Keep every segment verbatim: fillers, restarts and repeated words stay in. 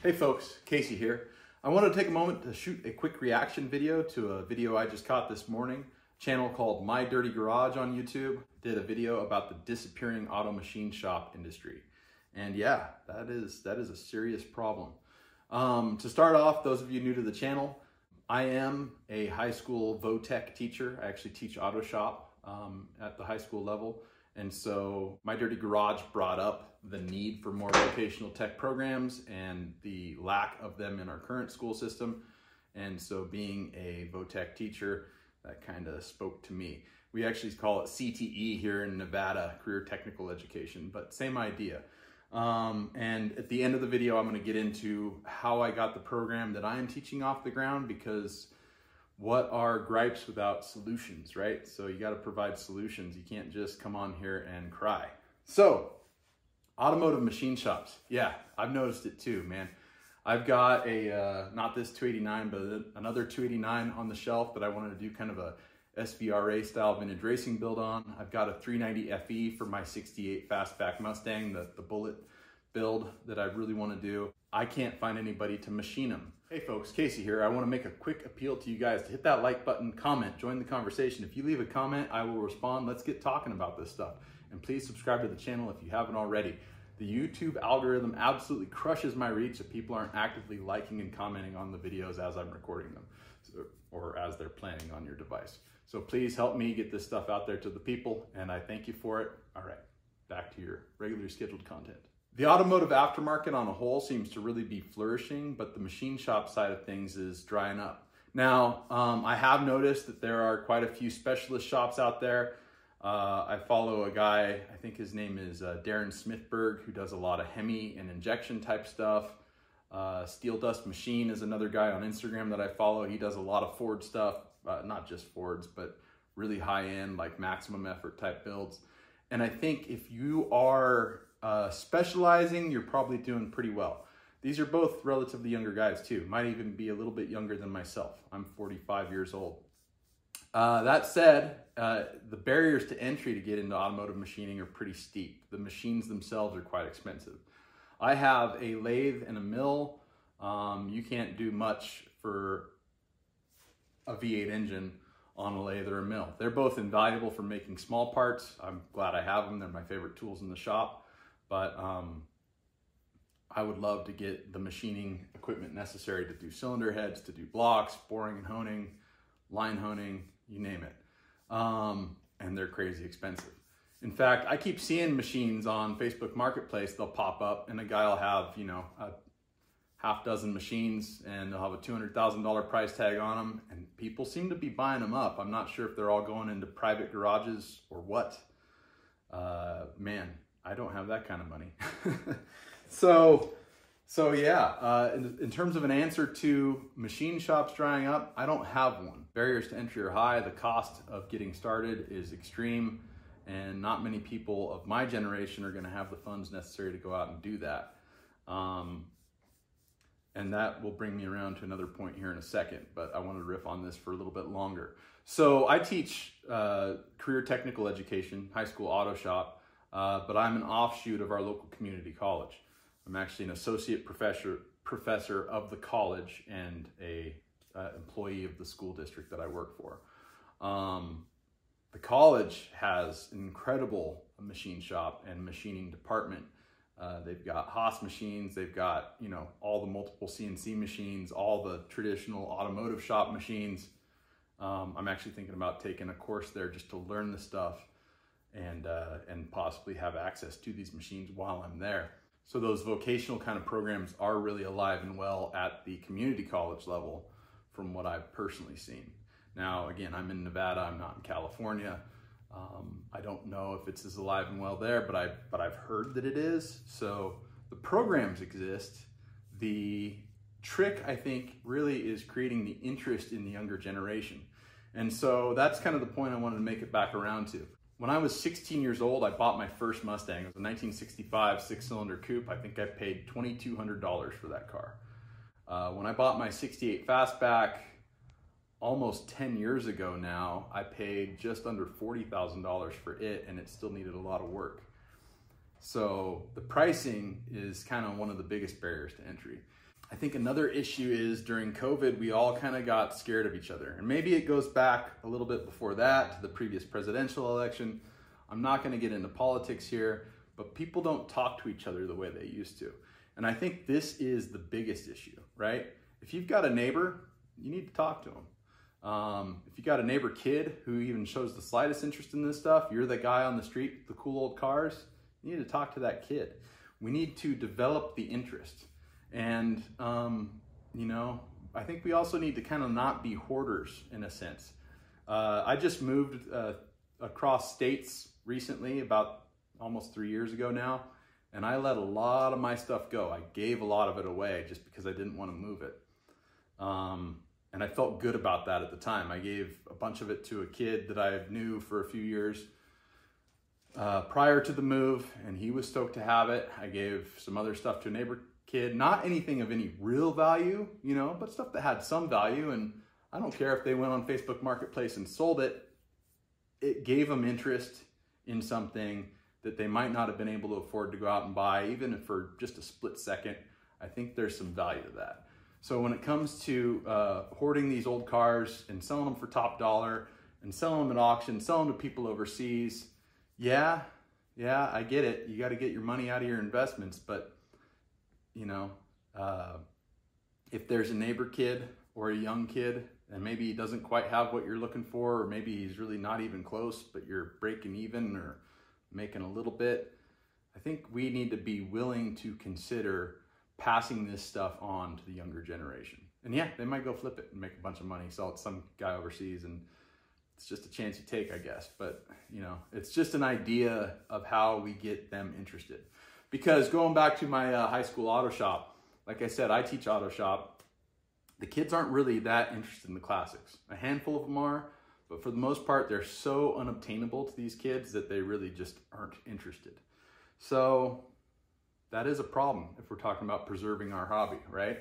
Hey folks, Casey here. I wanted to take a moment to shoot a quick reaction video to a video I just caught this morning. A channel called My Dirty Garage on YouTube did a video about the disappearing auto machine shop industry. And yeah, that is, that is a serious problem. Um, to start off, those of you new to the channel, I am a high school VoTech teacher. I actually teach auto shop um, at the high school level. And so My Dirty Garage brought up the need for more vocational tech programs and the lack of them in our current school system. And so being a VoTech teacher, that kind of spoke to me. We actually call it C T E here in Nevada, Career Technical Education, but same idea. Um, and at the end of the video, I'm gonna get into how I got the program that I am teaching off the ground, because what are gripes without solutions, right? So you got to provide solutions. You can't just come on here and cry. So automotive machine shops. Yeah, I've noticed it too, man. I've got a, uh, not this two eighty-nine, but another two eighty-nine on the shelf that I wanted to do kind of a S V R A style vintage racing build on. I've got a three ninety F E for my sixty-eight Fastback Mustang, the, the bullet build that I really want to do. I can't find anybody to machine them. Hey folks, Casey here. I want to make a quick appeal to you guys to hit that like button, comment, join the conversation. If you leave a comment, I will respond. Let's get talking about this stuff. And please subscribe to the channel if you haven't already. The YouTube algorithm absolutely crushes my reach if people aren't actively liking and commenting on the videos as I'm recording them, or as they're playing on your device. So please help me get this stuff out there to the people, and I thank you for it. All right, back to your regularly scheduled content. The automotive aftermarket on a whole seems to really be flourishing, but the machine shop side of things is drying up. Now, um, I have noticed that there are quite a few specialist shops out there. Uh, I follow a guy, I think his name is uh, Darren Smithberg, who does a lot of Hemi and injection type stuff. Uh, Steel Dust Machine is another guy on Instagram that I follow. He does a lot of Ford stuff, uh, not just Fords, but really high-end, like maximum effort type builds. And I think if you are Uh, specializing, you're probably doing pretty well. These are both relatively younger guys too. Might even be a little bit younger than myself. I'm forty-five years old. Uh, that said, uh, the barriers to entry to get into automotive machining are pretty steep. The machines themselves are quite expensive. I have a lathe and a mill. Um, you can't do much for a V eight engine on a lathe or a mill. They're both invaluable for making small parts. I'm glad I have them. They're my favorite tools in the shop. But um, I would love to get the machining equipment necessary to do cylinder heads, to do blocks, boring and honing, line honing, you name it. Um, and they're crazy expensive. In fact, I keep seeing machines on Facebook Marketplace. They'll pop up and a guy will have, you know, a half dozen machines and they'll have a two hundred thousand dollar price tag on them. And people seem to be buying them up. I'm not sure if they're all going into private garages or what. Uh, man. I don't have that kind of money. so, so yeah, uh, in, in terms of an answer to machine shops drying up, I don't have one. Barriers to entry are high. The cost of getting started is extreme, and not many people of my generation are gonna have the funds necessary to go out and do that. Um, and that will bring me around to another point here in a second, but I wanted to riff on this for a little bit longer. So I teach uh, career technical education, high school auto shop, Uh, but I'm an offshoot of our local community college. I'm actually an associate professor professor of the college and a uh, employee of the school district that I work for. Um, the college has an incredible machine shop and machining department. Uh, they've got Haas machines. They've got, you know, all the multiple C N C machines, all the traditional automotive shop machines. Um, I'm actually thinking about taking a course there just to learn the stuff and uh, and possibly have access to these machines while I'm there. So those vocational kind of programs are really alive and well at the community college level from what I've personally seen. Now, again, I'm in Nevada, I'm not in California. Um, I don't know if it's as alive and well there, but, I, but I've heard that it is. So the programs exist. The trick, I think, really is creating the interest in the younger generation. And so that's kind of the point I wanted to make it back around to. When I was sixteen years old, I bought my first Mustang. It was a nineteen sixty-five six-cylinder coupe. I think I paid twenty-two hundred dollars for that car. Uh, when I bought my sixty-eight Fastback almost ten years ago now, I paid just under forty thousand dollars for it, and it still needed a lot of work. So the pricing is kind of one of the biggest barriers to entry. I think another issue is during COVID, we all kind of got scared of each other. And maybe it goes back a little bit before that to the previous presidential election. I'm not going to get into politics here, but people don't talk to each other the way they used to. And I think this is the biggest issue, right? If you've got a neighbor, you need to talk to them. Um, if you got a neighbor kid who even shows the slightest interest in this stuff, you're the guy on the street with the cool old cars, you need to talk to that kid. We need to develop the interest. And, um, you know, I think we also need to kind of not be hoarders in a sense. Uh, I just moved uh, across states recently, about almost three years ago now, and I let a lot of my stuff go. I gave a lot of it away just because I didn't want to move it. Um, and I felt good about that at the time. I gave a bunch of it to a kid that I knew for a few years uh, prior to the move, and he was stoked to have it. I gave some other stuff to a neighbor kid, not anything of any real value, you know, but stuff that had some value. And I don't care if they went on Facebook Marketplace and sold it, it gave them interest in something that they might not have been able to afford to go out and buy, even if for just a split second. I think there's some value to that. So when it comes to uh, hoarding these old cars and selling them for top dollar and selling them at auction, selling them to people overseas, yeah, yeah, I get it. You got to get your money out of your investments, but you know, uh, if there's a neighbor kid or a young kid and maybe he doesn't quite have what you're looking for, or maybe he's really not even close, but you're breaking even or making a little bit, I think we need to be willing to consider passing this stuff on to the younger generation. And yeah, they might go flip it and make a bunch of money, sell it to some guy overseas, and it's just a chance you take, I guess. But you know, it's just an idea of how we get them interested. Because going back to my uh, high school auto shop, like I said, I teach auto shop. The kids aren't really that interested in the classics. A handful of them are, but for the most part, they're so unobtainable to these kids that they really just aren't interested. So that is a problem if we're talking about preserving our hobby, right?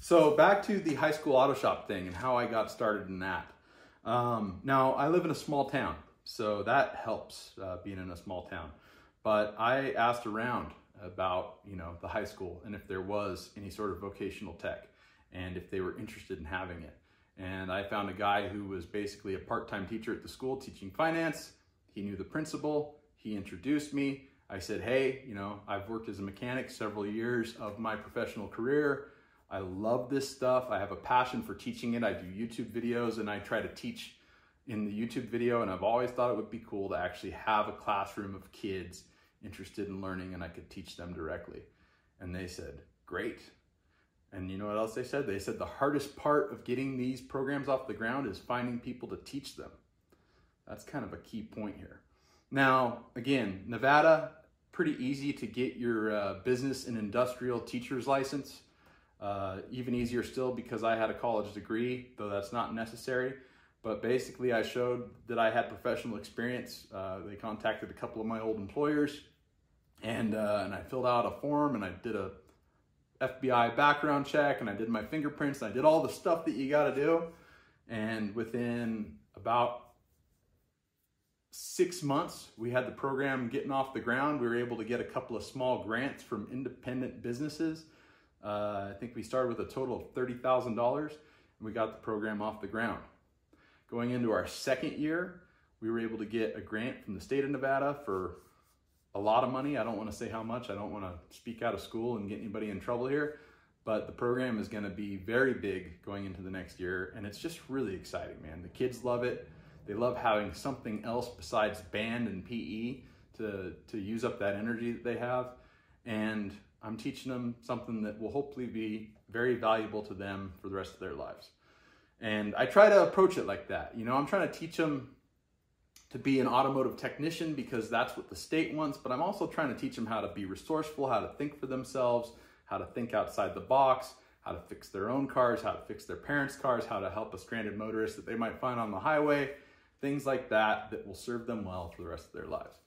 So back to the high school auto shop thing and how I got started in that. Um, now, I live in a small town, so that helps uh, being in a small town. But I asked around about, you know, the high school and if there was any sort of vocational tech and if they were interested in having it. And I found a guy who was basically a part-time teacher at the school teaching finance. He knew the principal. He introduced me. I said, hey, you know, I've worked as a mechanic several years of my professional career. I love this stuff. I have a passion for teaching it. I do YouTube videos and I try to teach in the YouTube video, and I've always thought it would be cool to actually have a classroom of kids interested in learning and I could teach them directly. And they said, great. And you know what else they said? They said the hardest part of getting these programs off the ground is finding people to teach them. That's kind of a key point here. Now, again, Nevada, pretty easy to get your uh, business and industrial teacher's license. Uh, even easier still because I had a college degree, though that's not necessary. But basically I showed that I had professional experience. Uh, they contacted a couple of my old employers and, uh, and I filled out a form and I did a F B I background check and I did my fingerprints and I did all the stuff that you gotta do. And within about six months, we had the program getting off the ground. We were able to get a couple of small grants from independent businesses. Uh, I think we started with a total of thirty thousand dollars and we got the program off the ground. Going into our second year, we were able to get a grant from the state of Nevada for a lot of money. I don't want to say how much. I don't want to speak out of school and get anybody in trouble here, but the program is going to be very big going into the next year. And it's just really exciting, man. The kids love it. They love having something else besides band and P E to, to use up that energy that they have. And I'm teaching them something that will hopefully be very valuable to them for the rest of their lives. And I try to approach it like that. You know, I'm trying to teach them to be an automotive technician because that's what the state wants, but I'm also trying to teach them how to be resourceful, how to think for themselves, how to think outside the box, how to fix their own cars, how to fix their parents' cars, how to help a stranded motorist that they might find on the highway, things like that that will serve them well for the rest of their lives.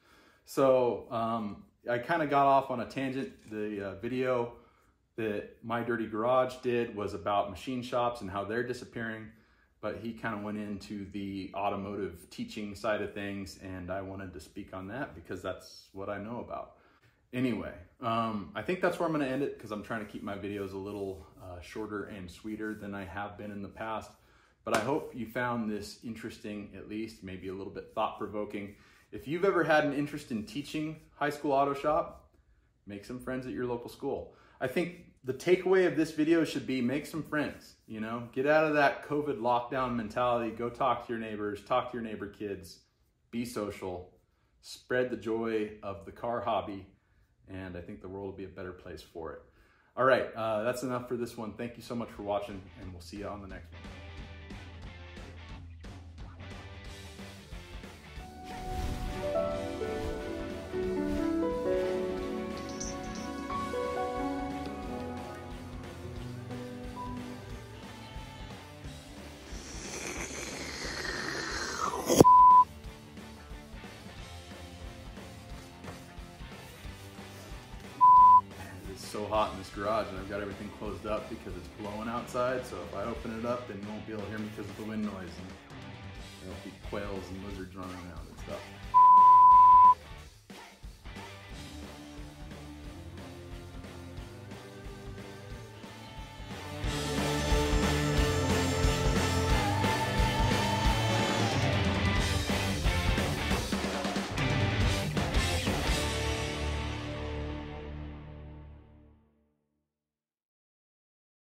So um, I kind of got off on a tangent. The uh, video that My Dirty Garage did was about machine shops and how they're disappearing, but he kind of went into the automotive teaching side of things, and I wanted to speak on that because that's what I know about. Anyway, um, I think that's where I'm going to end it because I'm trying to keep my videos a little uh, uh, shorter and sweeter than I have been in the past. But I hope you found this interesting, at least, maybe a little bit thought-provoking. If you've ever had an interest in teaching high school auto shop, make some friends at your local school. I think the takeaway of this video should be make some friends, you know, get out of that COVID lockdown mentality, go talk to your neighbors, talk to your neighbor kids, be social, spread the joy of the car hobby, and I think the world will be a better place for it. All right, uh, that's enough for this one. Thank you so much for watching, and we'll see you on the next one. So hot in this garage, and I've got everything closed up because it's blowing outside, so if I open it up, then you won't be able to hear me because of the wind noise, and there'll be quails and lizards running around and stuff.